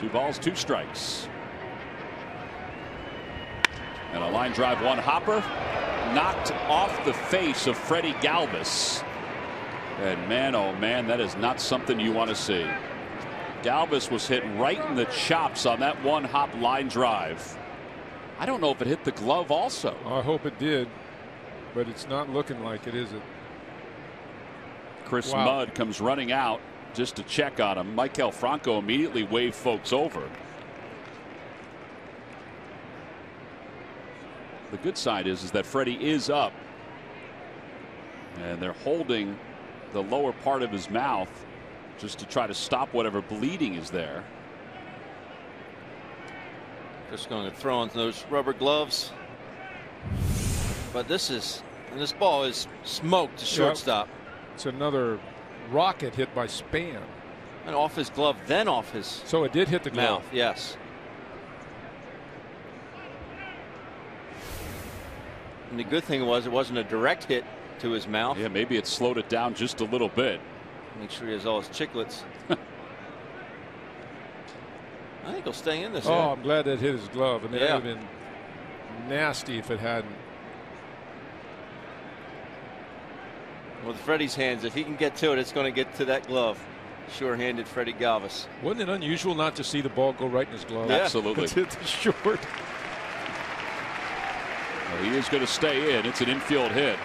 2 balls, 2 strikes. And a line drive, one hopper, knocked off the face of Freddy Galvis. And man, oh man, that is not something you want to see. Galvis was hit right in the chops on that one hop line drive. I don't know if it hit the glove also. I hope it did, but it's not looking like it, is it? Chris Mudd comes running out just to check on him. Mikel Franco immediately waved folks over. The good side is that Freddy is up, and they're holding the lower part of his mouth just to try to stop whatever bleeding is there. Just going to throw on those rubber gloves. But this ball is smoked to shortstop. It's another rocket hit by Span. And off his glove, then off his mouth. So it did hit the glove. Yes. And the good thing was it wasn't a direct hit to his mouth. Yeah, maybe it slowed it down just a little bit. Make sure he has all his chiclets. I think he'll stay in this. Oh, I'm glad that hit his glove. And it would have been nasty if it hadn't. With Freddy's hands, if he can get to it, it's going to get to that glove. Sure-handed Freddy Galvis. Wasn't it unusual not to see the ball go right in his glove? Yeah. Absolutely. It's hit the short. Well, he is going to stay in. It's an infield hit.